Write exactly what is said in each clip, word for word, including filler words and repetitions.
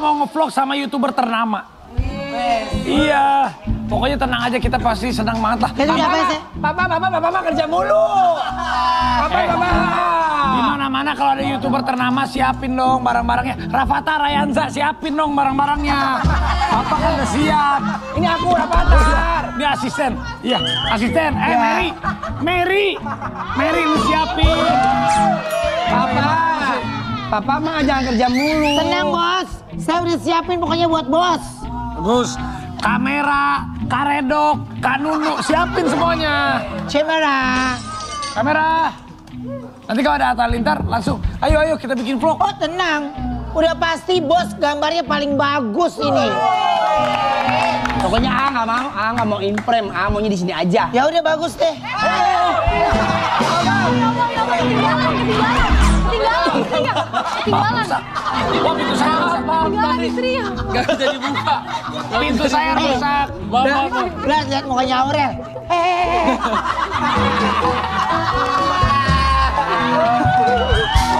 mau ngevlog sama youtuber ternama. Iya, pokoknya tenang aja, kita pasti senang banget lah. Papa, papa, papa, papa, papa kerja mulu. Papa, papa. Di mana-mana kalau ada youtuber ternama siapin dong barang-barangnya. Rafathar Rayyanza siapin dong barang-barangnya. Papa kan udah siap. Ini aku Rafathar. Dia asisten. Iya, asisten. Eh, Mary, Mary, Mary lu siapin. Papa. Papa mah jangan kerja mulu. Tenang bos, saya udah siapin pokoknya buat bos. Bagus, kamera, karedok, kanunu, siapin semuanya. Kamera, kamera. Nanti kalau ada Atta Halilintar langsung, ayo ayo kita bikin vlog. Oh tenang, udah pasti bos gambarnya paling bagus ini. Pokoknya A nggak mau, A nggak mau imprem, A maunya di sini aja. Ya udah bagus deh. Ketinggalan. Wah, pintu saya rusak. Ketinggalan istri ya. Gak bisa dibuka. Pintu saya rusak. Lihat, lihat mukanya Aurel.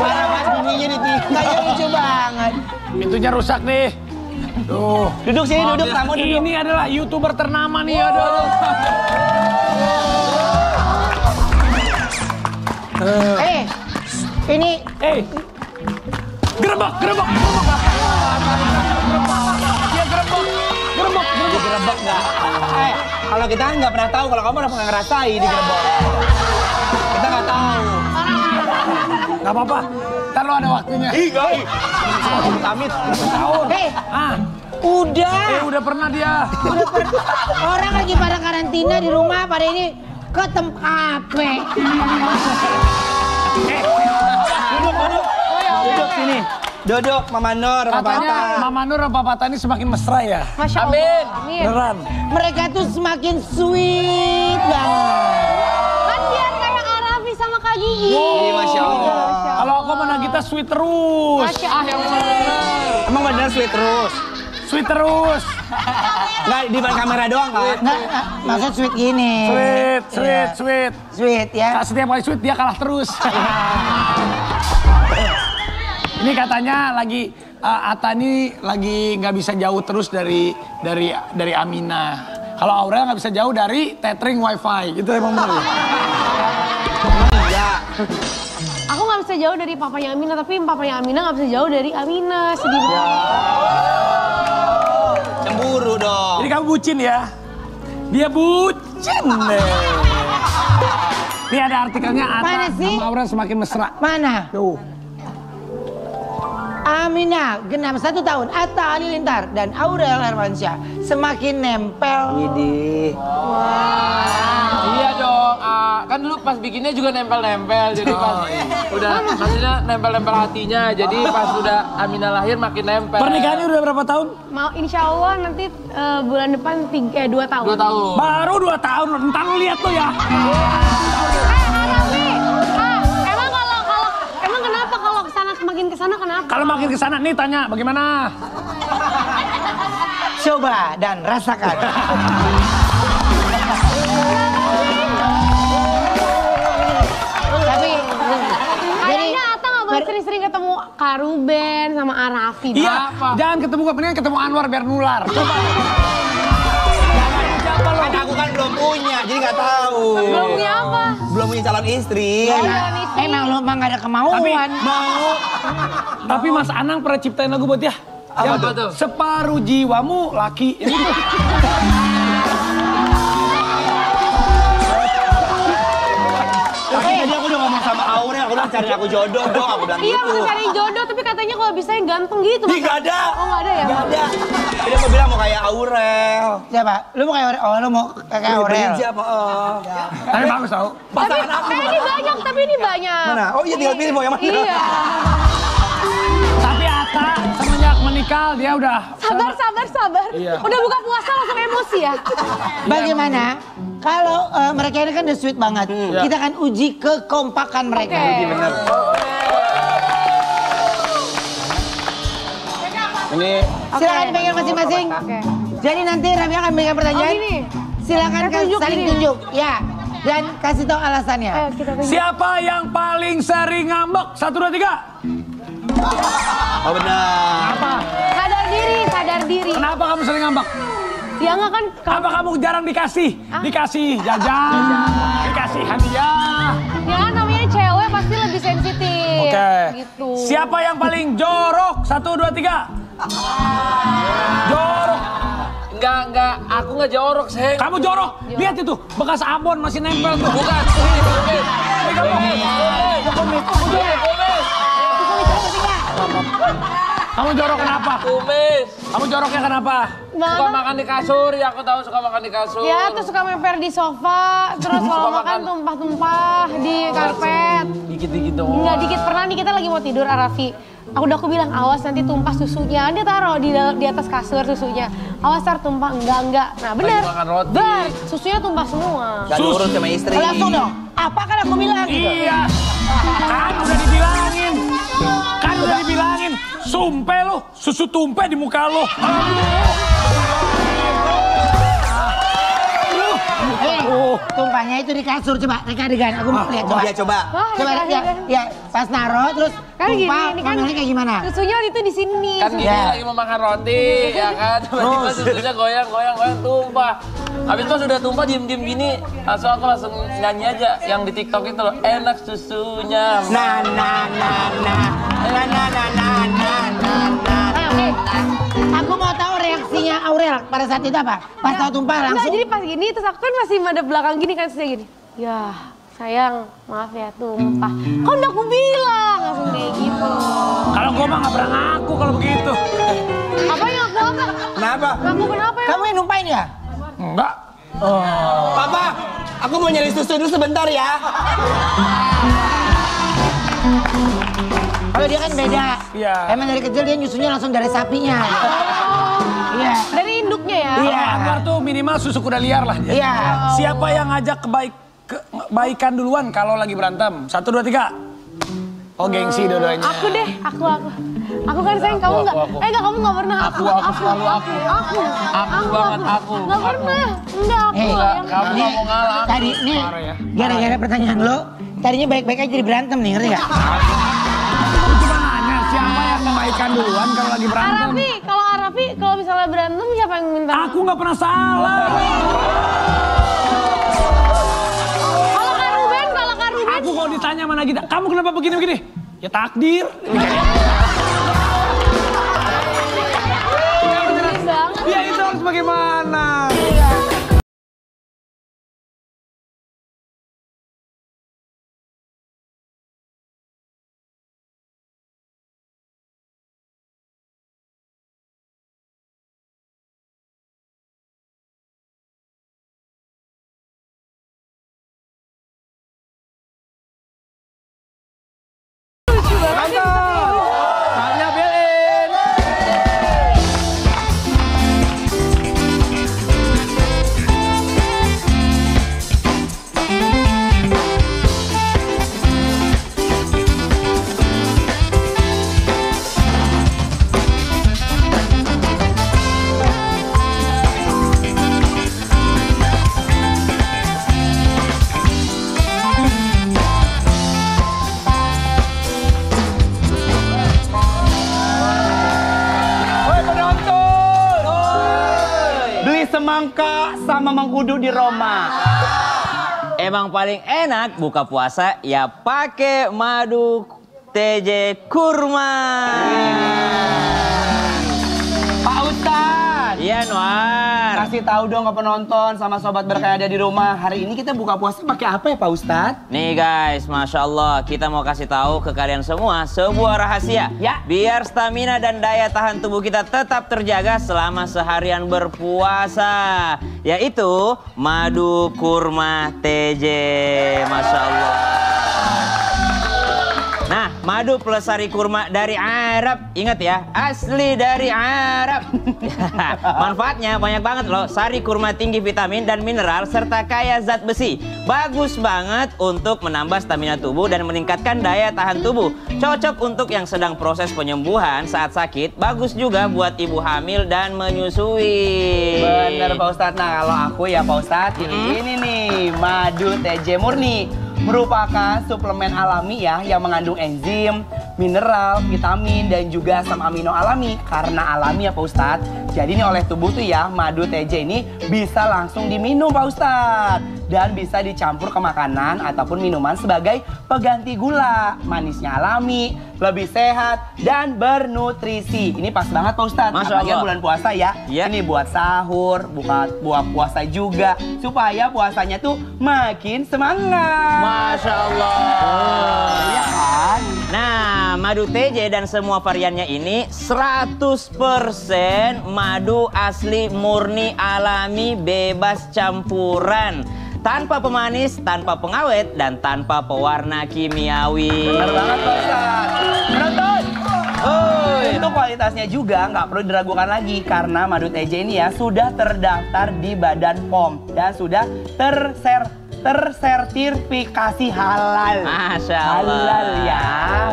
Parah mas, giginya ditinggal. Ya lucu banget. Pintunya rusak nih. Tuh. Duduk sini, duduk. Kamu duduk. Ini adalah youtuber ternama nih. Aduh. Eh. Ini, eh, gerebek, gerebek, gerebek, dia gerebek, gerebek, gerebek, gerebek nggak? Eh, kalau kita nggak pernah tahu, kalau kamu udah pernah ngerasain di gerebek, kita nggak tahu. Nggak apa-apa, ntar lo ada waktunya. Ih, guys, tamit, tahun. Eh, ah, udah. Eh, udah pernah dia. Udah pernah. Orang lagi pada karantina di rumah, pada ini ke tempat apa? Eh, duduk, duduk, duduk sini. Duduk, Mama Nur, Papa Tata. Mama Nur dan Papa Tata ini semakin mesra ya. Masya Allah. Amin. Amin. Beneran. Mereka tuh semakin sweet banget. Kan biar kayak Arafi sama Kak Gigi. Wow. Masya Allah. Kalau aku sama Nagita sweet terus. Masya Allah. Emang bener sweet terus? Sweet terus. Nggak di depan kamera doang kan? Nggak, maksud sweet gini. Sweet, sweet, yeah. sweet. Sweet ya. Nah, setiap kali sweet dia kalah terus. Ini katanya lagi, uh, Atta ini lagi nggak bisa jauh terus dari dari dari Ameena. Kalau Aurel nggak bisa jauh dari tethering wifi. Itu emang bener. Iya. Aku nggak bisa jauh dari papanya Ameena, tapi papanya Ameena nggak bisa jauh dari Ameena. Sedih banget. Cemburu dong. Jadi kamu bucin ya? Dia bucin deh. Ini ada artikelnya Atta sama Aurel semakin mesra. Mana? Tuh. Ameena, genap satu tahun. Atta Halilintar dan Aurel Hermansyah semakin nempel. Widih. Wow. Iya dong. Uh, kan dulu pas bikinnya juga nempel-nempel. Jadi pas oh, iya. udah maksudnya nempel-nempel hatinya. Jadi pas udah Ameena lahir makin nempel. Pernikahannya udah berapa tahun? Mau insya Allah nanti uh, bulan depan tiga, eh, dua tahun. Dua tahun. Baru dua tahun. Ntar lu lihat tuh ya. Makin kesana kenapa? Kalau makin kesana nih tanya bagaimana? Coba dan rasakan. Tapi kayaknya Atta nggak mau sering-sering ketemu Kak Ruben sama Arafi. Iya, jangan ketemu gue, mendingan ketemu Anwar biar nular. Coba. Kan aku kan belum punya, jadi nggak tahu. Belum punya apa? Belum punya calon istri. Emang lu emang nggak ada kemauan. Tapi mau. Tapi Mas Anang pernah ciptain lagu buat dia. Apa tuh? Separuh jiwamu laki. Tadi aku udah ngomong sama Aurel, aku bilang cari aku jodoh dong, aku bilang gitu. Iya, aku cari jodoh, tapi katanya kalau bisa yang ganteng gitu. Ih, gak ada. Oh, gak ada ya? Gak ada. Jadi aku bilang mau kayak Aurel. Siapa? Lu mau kayak Aurel? Oh, lu mau kayak Aurel. Tapi bagus tau. Pasangan aku. Tapi ini banyak, tapi ini banyak. Mana? Oh iya, tinggal pilih mau yang mana. Iya. Tapi Atta semenjak menikah dia udah... Sabar, sabar, sabar. Udah buka puasa langsung emosi ya? Bagaimana? Kalau uh, mereka ini kan udah sweet banget, hmm, kita akan uji kekompakan mereka. Okay. Ini okay. Silakan pegang masing-masing. Okay. Jadi nanti Raffi akan berikan pertanyaan. Oh, silakan tunjuk, saling gini. tunjuk, ya. Dan kasih tahu alasannya. Ayo, siapa yang paling sering ngambek? Satu, dua, tiga. Oh benar. Apa? Ada di Ya enggak kan? Apa kamu jarang dikasih? Ah. Dikasih jajan, dikasih hadiah. Ya kan namanya cewek pasti lebih sensitif. Oke. Okay. Gitu. Siapa yang paling jorok? Satu, dua, tiga. Jorok. Enggak, enggak. Aku enggak jorok, Seng. Kamu jorok? Lihat itu. Bekas abon masih nempel tuh. Bukan. Ini kamu. Kamu jorok kenapa? Kumis. Kamu joroknya kenapa? Nah, suka makan di kasur, ya aku tahu suka makan di kasur. Ya, terus suka memper di sofa, terus kalau makan tumpah-tumpah di karpet. Dikit-dikit doang. Enggak dikit, pernah nih kita lagi mau tidur Arafi. Aku udah aku bilang awas nanti tumpah susunya. Dia taruh di di atas kasur susunya. Awas tar tumpah enggak enggak. Nah benar. Benar. Susunya tumpah semua. Gak diurus sama istri. Langsung dong. Apa kan aku bilang? Iya. Kan udah dibilangin. Kan udah dibilangin. Sumpe lu, susu tumpe di muka lu. Tumpahnya itu di kasur, coba reka-rekaan aku mau lihat coba. Iya coba. Coba ya, ya pas naro terus tumpah, ngomongnya kayak gimana? Susunya itu di sini. Kan gini lagi mau makan roti, ya kan? Tiba-tiba susunya goyang-goyang-goyang tumpah. Habis itu sudah tumpah diem-diem gini, langsung aku langsung nyanyi aja yang di TikTok itu loh, enak susunya. Na na na na na na na na na na. Aku mau tahu reaksinya Aurel pada saat itu apa? Pas tahu tumpah langsung. Enggak, jadi pas gini terus aku kan masih ada belakang gini kan saya gini. Ya, sayang, maaf ya tumpah. Kan udah aku bilang langsung kayak gitu. Kalau gua mah enggak pernah ngaku kalau begitu. Apa yang aku ngaku? Kenapa? Kamu kenapa ya? Kamu yang numpain ya? Enggak. Oh. Papa, aku mau nyari susu dulu sebentar ya. Kalau dia kan beda, ya. Emang dari kecil dia nyusunya langsung dari sapinya. Iya. Oh. Dari induknya ya? Iya. Anwar tuh minimal susu kuda liar lah. Iya. Oh. Siapa yang ngajak kebaik, kebaikan duluan kalau lagi berantem? Satu, dua, tiga. Oh gengsi dua-duanya. Aku deh, aku, aku. Aku kan sayang, kamu nggak, eh nggak kamu nggak pernah. Aku, aku, selalu aku. Aku, aku banget aku. Nggak pernah, nggak aku. Kamu nggak mau ngalah. Tadi, nih, gara-gara pertanyaan lo, tadinya baik-baik aja jadi berantem nih, ngerti nggak? Kan duluan kalau lagi berantem. Arafi, kalau Arafi kalau misalnya berantem siapa yang minta? Aku nggak pernah salah. Kalau Kak Ruben, kalau Kak Ruben. Aku kalau ditanya sama Nagita, kamu kenapa begini-begini? Ya takdir. Ya itu harus bagaimana? Semangka sama mengkudu di Roma. Emang paling enak buka puasa ya pakai madu T J kurma. Pak Ustadz. Iya Anwar. Kasih tahu dong ke penonton sama sobat berkah ada di rumah. Hari ini kita buka puasa pakai apa ya Pak Ustadz? Nih guys, Masya Allah kita mau kasih tahu ke kalian semua sebuah rahasia. Ya. Biar stamina dan daya tahan tubuh kita tetap terjaga selama seharian berpuasa. Yaitu madu kurma T J. Masya Allah. Nah, madu plus sari kurma dari Arab. Ingat ya, asli dari Arab. Manfaatnya banyak banget loh. Sari kurma tinggi vitamin dan mineral serta kaya zat besi. Bagus banget untuk menambah stamina tubuh dan meningkatkan daya tahan tubuh. Cocok untuk yang sedang proses penyembuhan saat sakit. Bagus juga buat ibu hamil dan menyusui. Bener Pak Ustadz. Nah, kalau aku ya Pak Ustadz, pilih ini nih, madu T J murni. merupakan suplemen alami ya yang mengandung enzim, mineral, vitamin, dan juga asam amino alami. Karena alami ya Pak Ustadz, jadi ini oleh tubuh tuh ya madu T J ini bisa langsung diminum Pak Ustadz. Dan bisa dicampur ke makanan ataupun minuman sebagai pengganti gula. Manisnya alami, lebih sehat, dan bernutrisi. Ini pas banget Pak Ustadz, apalagi bulan puasa ya. Yep. Ini buat sahur, buka buah puasa juga. Supaya puasanya tuh makin semangat. Masya Allah. Oh, iya kan? Nah, madu T J dan semua variannya ini seratus persen madu asli murni alami bebas campuran. Tanpa pemanis, tanpa pengawet, dan tanpa pewarna kimiawi. Bener banget, Pak Ustadz. Oh, itu kualitasnya juga nggak perlu diragukan lagi. Karena madu T J ini ya sudah terdaftar di Badan P O M. Dan sudah terser tersertifikasi halal. Masya Allah. Halal ya.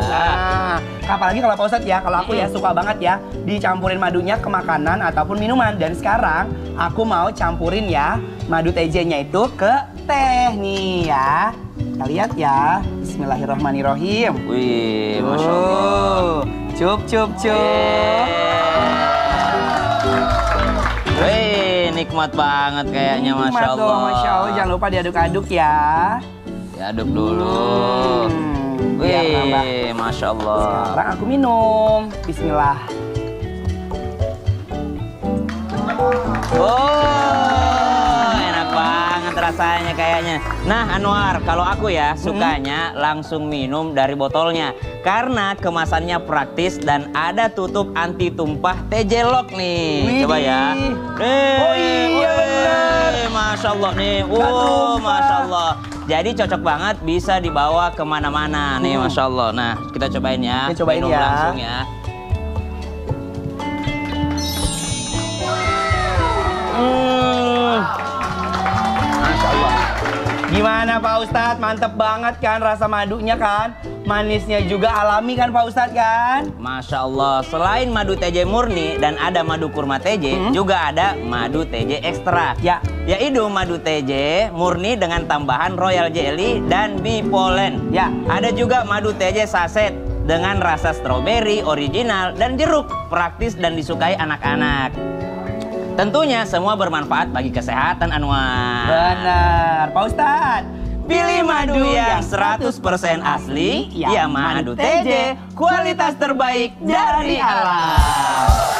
Nah, apalagi kalau Pak Ustadz ya, kalau aku ya suka banget ya dicampurin madunya ke makanan ataupun minuman. Dan sekarang aku mau campurin ya madu T J-nya itu ke teh nih ya. Kita lihat ya. Bismillahirrahmanirrahim. Wih, Masya Allah. Cup, cup, cup. Wih, nikmat banget kayaknya, Masya Allah. Nikmat dong, Masya Allah. Jangan lupa diaduk-aduk ya. Diaduk dulu. Hmm, wih, Masya Allah. Sekarang aku minum. Bismillah. Oh, enak banget rasanya kayaknya. Nah Anwar, kalau aku ya sukanya hmm. langsung minum dari botolnya. Karena kemasannya praktis dan ada tutup anti tumpah T J Lock nih. Wih. Coba ya. Nih, oh iya benar. Masya Allah nih. Wow, Masya Allah. Jadi cocok banget bisa dibawa kemana-mana nih, hmm. Masya Allah. Nah kita cobain ya. Kita cobain minum ya. Langsung ya. Gimana Pak Ustadz, mantep banget kan rasa madunya kan? Manisnya juga alami kan Pak Ustadz kan? Masya Allah, selain madu T J murni dan ada madu kurma T J, hmm? juga ada madu T J ekstra. Ya. Yaitu madu T J murni dengan tambahan royal jelly dan bipolen. Ya. Ada juga madu T J saset dengan rasa stroberi, original, dan jeruk. Praktis dan disukai anak-anak. Tentunya semua bermanfaat bagi kesehatan Anwar. Benar, Pak Ustadz. Pilih madu yang seratus persen asli, ya madu T J, kualitas terbaik dari alam.